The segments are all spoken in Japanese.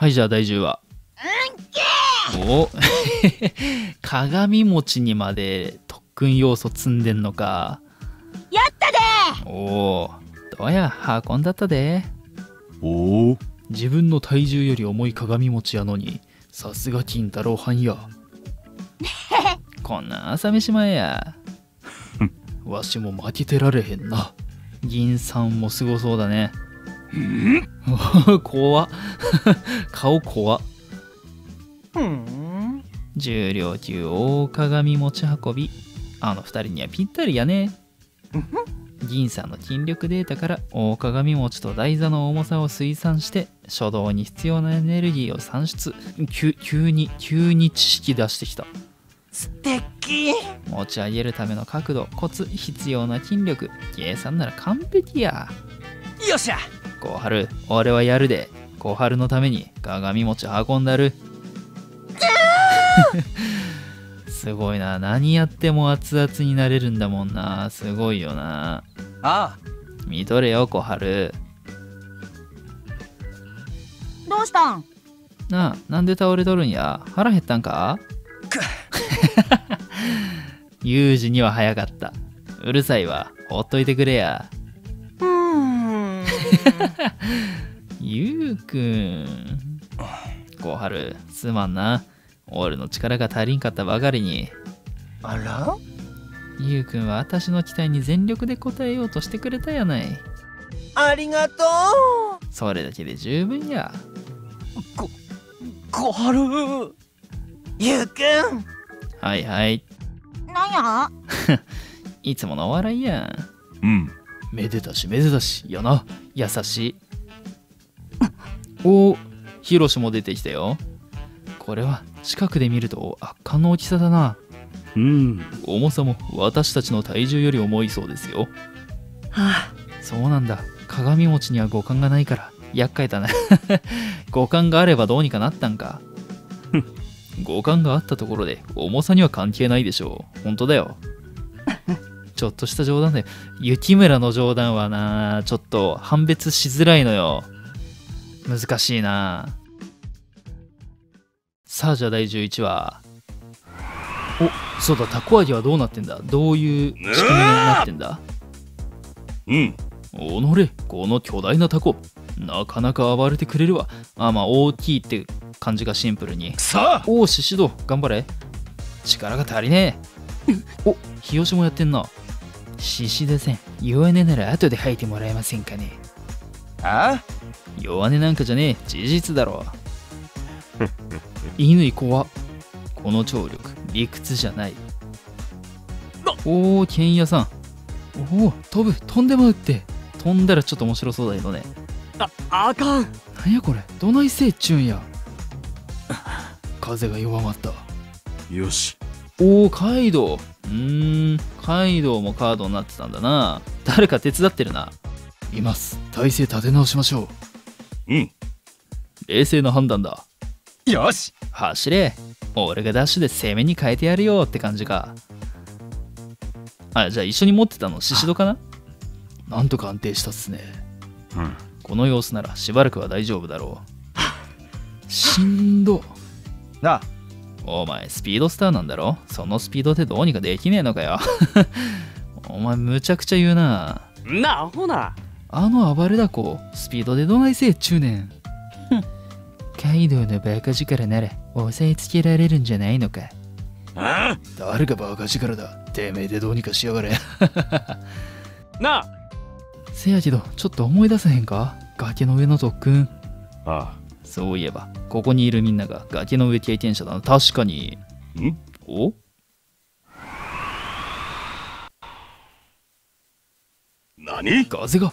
はい、じゃあ第10話。お鏡餅にまで特訓要素積んでんのか。やったでー。おー、どうや運んだったで。おお、自分の体重より重い鏡餅やのに、さすが金太郎はんや。こんな朝飯前や。わしも負けてられへんな。銀さんもすごそうだね。怖っ。顔怖っ。重量級大鏡持ち運び、あの二人にはぴったりやね。銀さんの筋力データから大鏡持ちと台座の重さを推算して、初動に必要なエネルギーを算出。急に知識出してきた。素敵。持ち上げるための角度、コツ、必要な筋力、計算なら完璧や。よっしゃ小春、俺はやるで。小春のために鏡餅運んだる。すごいな、何やっても熱々になれるんだもんな。すごいよな。ああ、見とれよ小春。どうしたんなあ、なんで倒れとるんや。腹減ったんか。ユージには早かった。うるさいわ、ほっといてくれや。ゆうくん、小春すまんな。俺の力が足りんかったばかりに。あら、ゆうくんは私の期待に全力で応えようとしてくれたやない。ありがとう。それだけで十分や。小春、ゆうくん。はいはい。なんや。いつものお笑いやん。うん、めでたしめでたしやな、優しい。おお、ヒロシも出てきたよ。これは近くで見ると圧巻の大きさだな。うん、重さも私たちの体重より重いそうですよ。はあ、そうなんだ。鏡餅には五感がないから厄介だな。五感があればどうにかなったんか。五感があったところで重さには関係ないでしょう。本当だよ。ちょっとした冗談で、雪村の冗談はな、ちょっと判別しづらいのよ。難しいな。さあ、じゃあ第11話。お、そうだ、たこ揚げはどうなってんだ。どういう仕組みになってんだ。うん。おのれ、この巨大なタコ。なかなか暴れてくれるわ。あ、まあ、大きいって感じがシンプルに。さあ、おお、シシド、頑張れ。力が足りねえ。お、日吉もやってんな。シシドさん、弱音なら後で吐いてもらえませんかね。ああ、弱音なんかじゃねえ、事実だろ。乾怖っ。この聴力、理屈じゃない。おお、剣屋さん。おお、飛んでまうって。飛んだらちょっと面白そうだけどね。あかん。なんやこれ、どないせいっちゅうんや。風が弱まった。よし。おお、カイドウ。カイドウもカードになってたんだな。誰か手伝ってるな。います。体勢立て直しましょう。うん、冷静な判断だ。よし走れ。俺がダッシュで攻めに変えてやるよって感じか。あ、じゃあ一緒に持ってたのシシドかな。なんとか安定したっすね。うん、この様子ならしばらくは大丈夫だろう。しんどな。お前スピードスターなんだろ。そのスピードでどうにかできねえのかよ。お前むちゃくちゃ言うな。なあほな、あの暴れだこスピードでどないせえっちゅうねん。カイドウのバカ力なら押さえつけられるんじゃないのか。ああ、誰がバカ力だ。てめえでどうにかしやがれ。なあ、せやけどちょっと思い出せへんか、崖の上の特訓。ああ、そういえばここにいるみんなが崖の上経験者だな。確かに。んお、何風が。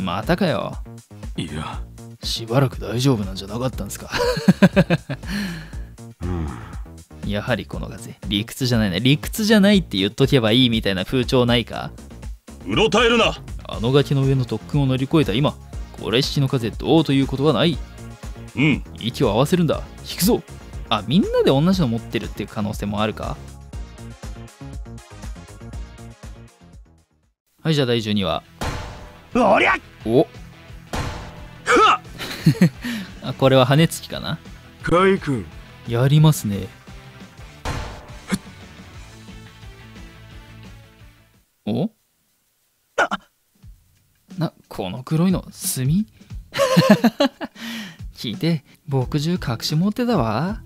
またかよ。いや、しばらく大丈夫なんじゃなかったんですか。うん、やはりこの風理屈じゃないね。理屈じゃないって言っとけばいいみたいな風潮ないか。うろたえるな。あの崖の上の特訓を乗り越えた今、これ式の風どうということはない。うん、息を合わせるんだ。引くぞ。あ、みんなで同じの持ってるっていう可能性もあるか。はい、じゃあ第12話。おりゃお。あ、これは羽根つきかな。カイ君やりますね。おな、この黒いの墨聞いて、墨汁隠し持ってたわ。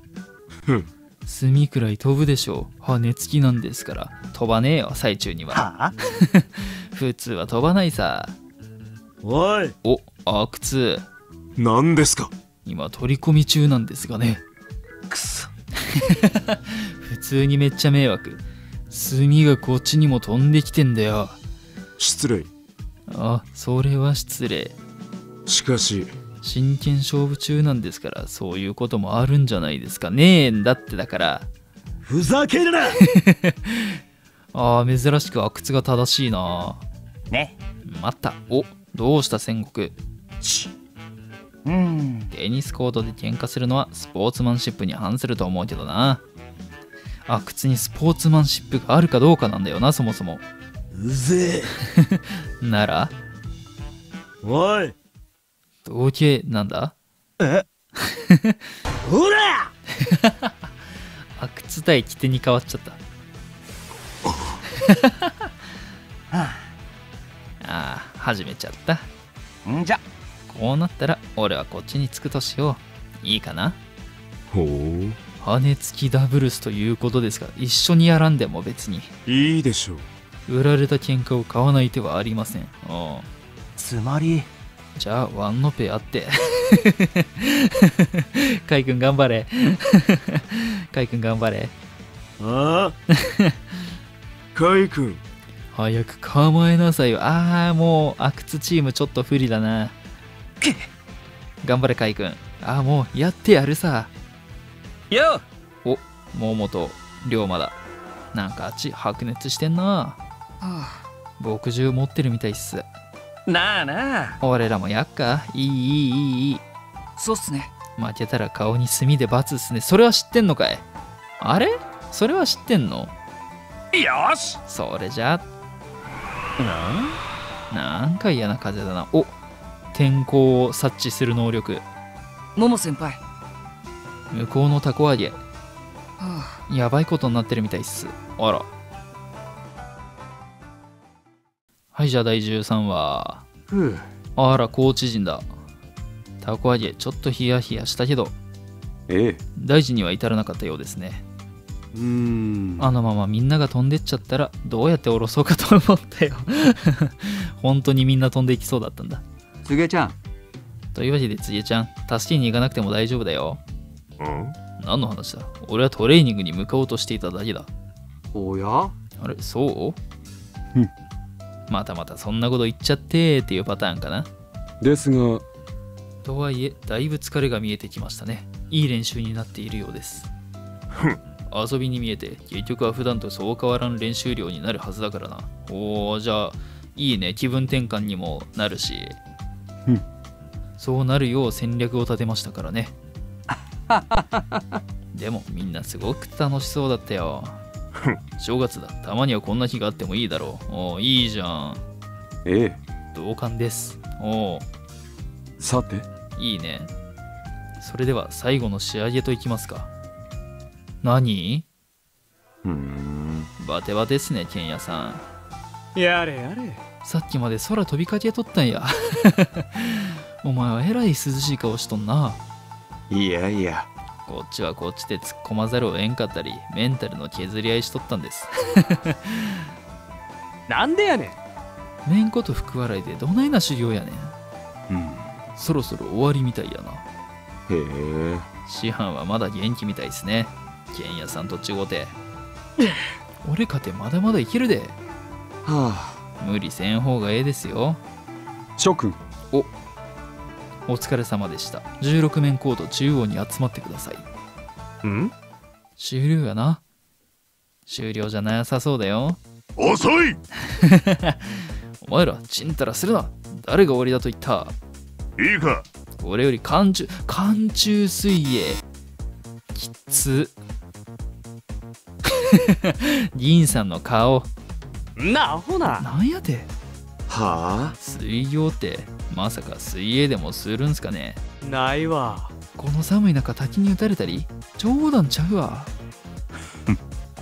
墨くらい飛ぶでしょう。羽根つきなんですから。飛ばねえよ、最中には。はあ、普通は飛ばないさ。おい。お、阿久津。何ですか？今取り込み中なんですがね。くそ。普通にめっちゃ迷惑。墨がこっちにも飛んできてんだよ。失礼。あ、それは失礼。しかし。真剣勝負中なんですから、そういうこともあるんじゃないですかねえんだって。だからふざけるな。あー、珍しく阿久津が正しいな。ね、また。お、どうした戦国。うん、テニスコートで喧嘩するのはスポーツマンシップに反すると思うけどな。阿久津にスポーツマンシップがあるかどうかなんだよな、そもそも。うぜえ。ならおい、同型なんだ。えほら。阿久津対規定に変わっちゃった。ああ、始めちゃった。んじゃ、こうなったら俺はこっちに着くとしよう。いいかな。ほう、羽根つきダブルスということですが、一緒にやらんでも別にいいでしょう。売られた喧嘩を買わない手はありません。おう、つまりじゃあワンのペアって。カイ君頑張れ。カイ君頑張れ。ああ。カイ君早く構えなさいよ。ああ、もう阿久津チームちょっと不利だな。頑張れカイ君。ああ、もうやってやるさよ。お、桃と龍馬だ。なんかあっち白熱してんな。墨汁持ってるみたいっす。なあなあ、俺らもやっか。いい。そうっすね。負けたら顔に墨で罰っすね。それは知ってんのかい。あれ、それは知ってんの。よし、それじゃあ。なんか嫌な風だな。お、天候を察知する能力。桃先輩、向こうのたこ揚げ、やばいことになってるみたいっす。あら。はい、じゃあ第13話。あら、高知人だ。たこ揚げ、ちょっとヒヤヒヤしたけど、大事には至らなかったようですね。あのままみんなが飛んでっちゃったら、どうやって降ろそうかと思ったよ。本当にみんな飛んでいきそうだったんだ。つげちゃん。というわけで、つげちゃん、助けに行かなくても大丈夫だよ。ん？何の話だ。俺はトレーニングに向かおうとしていただけだ。おや？あれ、そう？またまたそんなこと言っちゃってっていうパターンかな。ですが、とはいえだいぶ疲れが見えてきましたね。いい練習になっているようです。遊びに見えて、結局は普段とそう変わらん練習量になるはずだからな。おー、じゃあいいね。気分転換にもなるし。そうなるよう戦略を立てましたからね。でもみんなすごく楽しそうだったよ。正月だ。たまにはこんな日があってもいいだろう。お、いいじゃん。ええ、同感です。お、さて、いいね。それでは最後の仕上げといきますか。何？バテバテですね、剣屋さん。やれやれ、さっきまで空飛びかけとったんや。お前はえらい涼しい顔しとんな。いやいや、こっちはこっちで突っ込まざるをえんかったり、メンタルの削り合いしとったんです。なんでやねん。めんこと福笑いでどないな修行やねん。そろそろ終わりみたいやな。へえ、師範はまだ元気みたいですね、剣屋さんと違うて。俺かてまだまだいけるで。はあ、無理せん方がええですよ諸君。お、お疲れ様でした。16面コート中央に集まってください。終了やな。終了じゃなさそうだよ。遅い。お前らちんたらするな。誰が終わりだと言った。いいか、俺より寒中水泳きつ。銀さんの顔な。ほな、なんやて。はあ、水曜ってまさか水泳でもするんすかね。ないわ。この寒い中滝に打たれたり冗談ちゃうわ。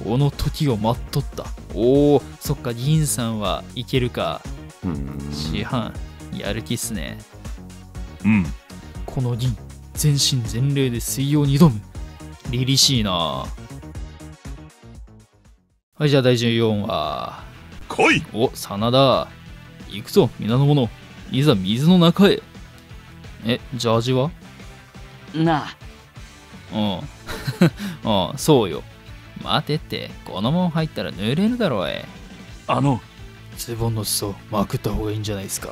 この時を待っとった。おお、そっか、銀さんはいけるか。師範やる気っすね。うん、この銀全身全霊で水曜に挑む。凛々しいな。はい、じゃあ第14話来い。お、真田行くぞ皆の者、いざ水の中へ。え、ジャージはなあ。うん。そうよ。待てって、このまま入ったら濡れるだろう。ズボンの裾まくった方がいいんじゃないですか。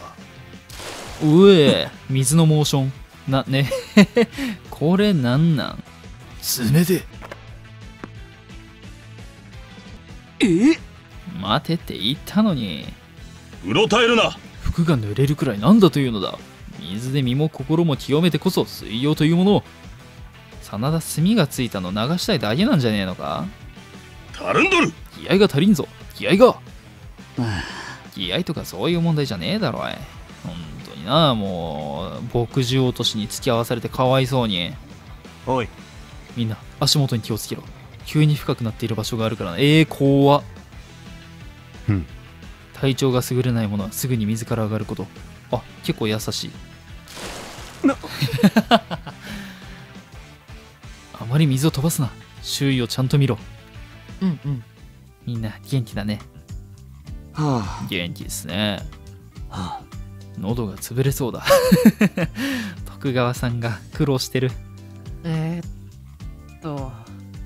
うえ、水のモーション。な、ね、これなんなん。爪で。待てって言ったのに。うろたえるな。服が濡れるくらいなんだというのだ。水で身も心も清めてこそ水曜というものを。真田、墨がついたの流したいだけなんじゃねえのか。足りんどる。気合が足りんぞ、気合が。気合とかそういう問題じゃねえだろい。ほんとにな、もう牧場落としに付き合わされてかわいそうに。おいみんな足元に気をつけろ。急に深くなっている場所があるからな。怖っ。体調が優れない者はすぐに水から上がること。あ、結構優しいな。あまり水を飛ばすな。周囲をちゃんと見ろ。うんうん。みんな元気だね。はあ。元気ですね。はあ。喉が潰れそうだ。徳川さんが苦労してる。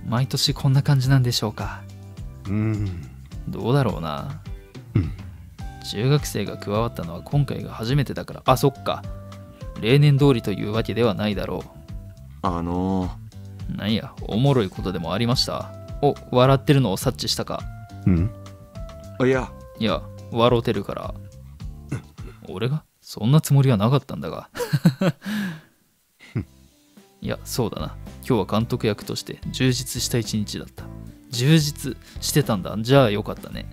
毎年こんな感じなんでしょうか。どうだろうな。中学生が加わったのは今回が初めてだから。あ、そっか、例年通りというわけではないだろう。なんや、おもろいことでもありました。お、笑ってるのを察知したか。あ、いや笑うてるから。俺がそんなつもりはなかったんだが。いや、そうだな、今日は監督役として充実した一日だった。充実してたんだ。じゃあよかったね。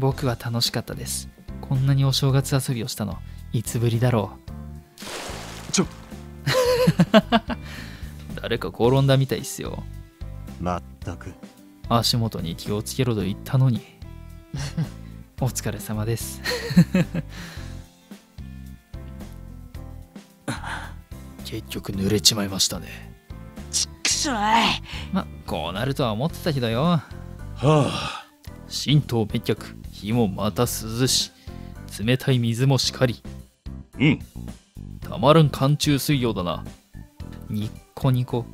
僕は楽しかったです。こんなにお正月遊びをしたの、いつぶりだろう。誰か転んだみたいっすよ。まったく。足元に気をつけろと言ったのに。お疲れ様です。結局濡れちまいましたね。ちっくしょい。ま、こうなるとは思ってたけどよ。はあ。浸透滅却、火もまた涼し、冷たい水もしかり。たまらん寒中水曜だな。ニッコニコ。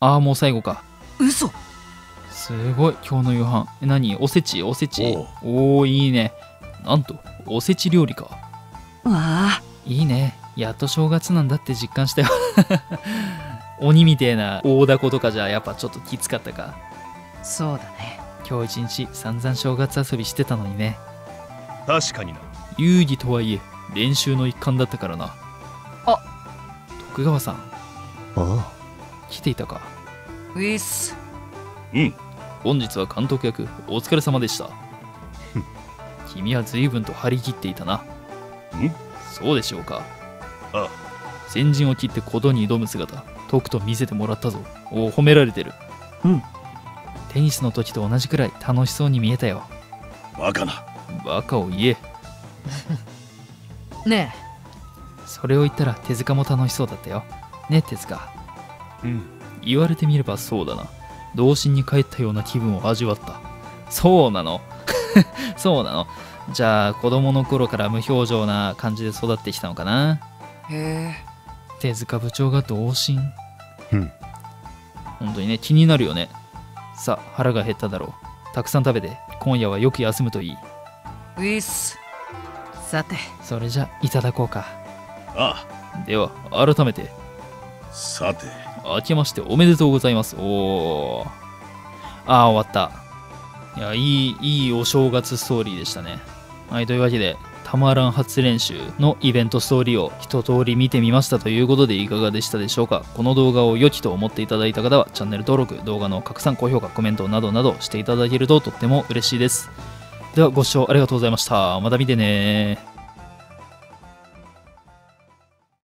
ああ、もう最後か。嘘。すごい、今日の夕飯。何、おせち、おせち。おー、いいね。なんと、おせち料理か。わー。いいね。やっと正月なんだって実感したよ。鬼みてえな大凧とかじゃやっぱちょっときつかったか。そうだね。今日一日散々正月遊びしてたのにね。確かにな。遊戯とはいえ練習の一環だったからな。あ、徳川さん。ああ、来ていたか。ウィス。本日は監督役お疲れ様でした。君は随分と張り切っていたな。そうでしょうか。ああ、先陣を切ってことに挑む姿、とくと見せてもらったぞ。お、褒められてる。テニスの時と同じくらい楽しそうに見えたよ。バカな。バカを言え。ねえ。それを言ったら手塚も楽しそうだったよ。ねえ手塚。言われてみればそうだな。童心に帰ったような気分を味わった。そうなの。そうなの。じゃあ子供の頃から無表情な感じで育ってきたのかな。へえ。手塚部長が童心。本当にね、気になるよね。さあ、腹が減っただろう。たくさん食べて、今夜はよく休むといい。ウィス。さて、それじゃいただこうか。ああ。では、改めて。さて。明けましておめでとうございます。おー。ああ、終わった。いや、いいお正月ストーリーでしたね。はい、というわけで、たまらん初練習のイベントストーリーを一通り見てみましたということで、いかがでしたでしょうか。この動画を良きと思っていただいた方はチャンネル登録、動画の拡散、高評価、コメントなどなどしていただけるととっても嬉しいです。ではご視聴ありがとうございました。また見てね。